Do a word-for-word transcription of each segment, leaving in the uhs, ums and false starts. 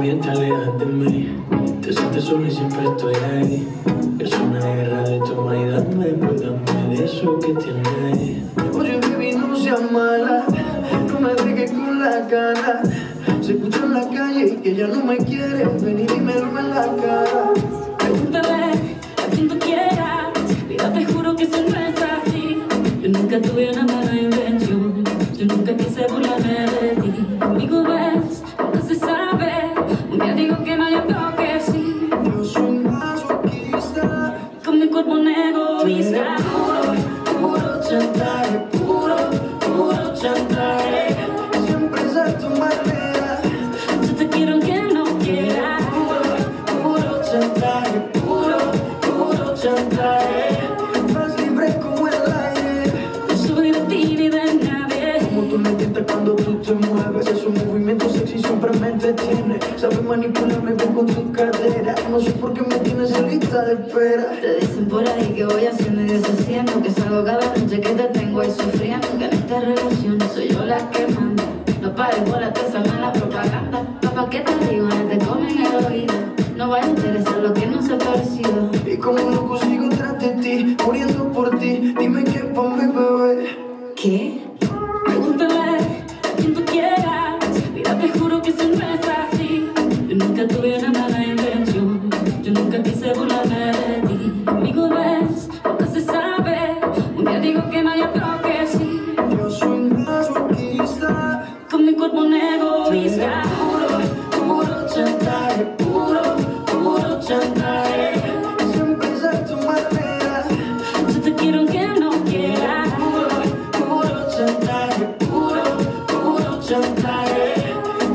bien te alejas de mí. Te sientes solo y siempre estoy ahí. Es una guerra de toma y dame, pues dame de eso que tienes. Oye, baby, no seas mala, no me dejes con la cara. Se escucha en la calle y que ya no me quiere. Ven y dímelo en la cara. Pregúntame a quien tú quieras. Mira, te juro que eso no es así. Yo nunca tuve una mala invención. Yo nunca quise burlarme de ti. Conmigo ves, nunca se sabe. Un día digo que no, yo creo que sí. Yo soy masoquista, con mi cuerpo un egoísta. Puro, puro chantaje, puro, puro chantaje. Siempre es a tu manera. Yo te quiero que no quieras. Puro, puro chantaje, puro, puro chantaje. Más libre como el aire. Yo soy de ti y de nadie. Como tú me entiendes cuando tú te mueves. Es un movimiento sexy, siempre me entretiene. Sabes manipularme bien con tu cadera. No sé por qué me tienes en lista de espera. Te dicen por ahí que voy haciendo y deshaciendo, que salgo cada noche que te tengo ahí sufriendo, que en esta relación soy yo la que manda. No pares bola, te salgan la propaganda. Papá, ¿qué te digo? No te comen el oído. No vaya a interesar lo que no se ha torcido. Y como no consigo tras de ti, muriendo por ti, dime qué pa' mi bebé. ¿Qué? Pregúntale a quien tú quieras. Mira, te juro que eso no es así. Yo nunca tuve una mala invención. Yo nunca quise burlarme de ti. Conmigo ves, nunca se sabe. Un día digo que no, yo creo que sí. Yo soy masoquista, con mi cuerpo un egoísta. Puro, puro chantaje, puro, puro chantaje. Siempre es a tu manera. Yo te quiero aunque no quieras. Puro, puro chantaje, puro, puro chantaje.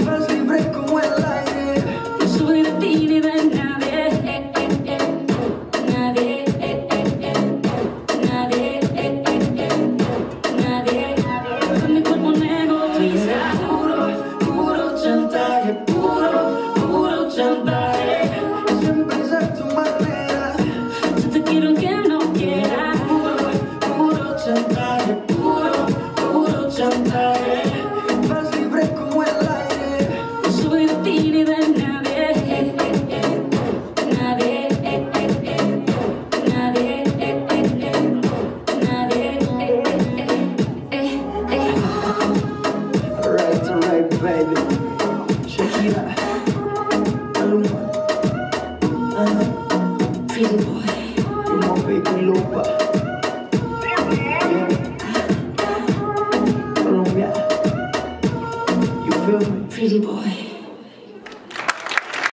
Más libre como el aire. Yo soy de ti ni de nadie. Eh, eh, eh. Nadie, eh, eh, eh. Nadie, eh, eh, eh. Nadie. Con mi cuerpo un egoísta. Puro, puro chantaje, puro, puro chantaje. Siempre es a tu manera. Yo te quiero aunque no quieras. Puro, puro chantaje, puro, puro chantaje. Más libre como el aire. Yo soy de ti ni de nadie. Eh, eh, eh. Nadie, eh, eh, eh. Nadie, eh, eh, eh. Nadie, eh, eh, eh. Eh, eh. Alright, alright, baby. Shakira, Maluma, uh, Pretty Boy, you know, baby Lupa, yeah. Colombia, you feel me? Pretty Boy.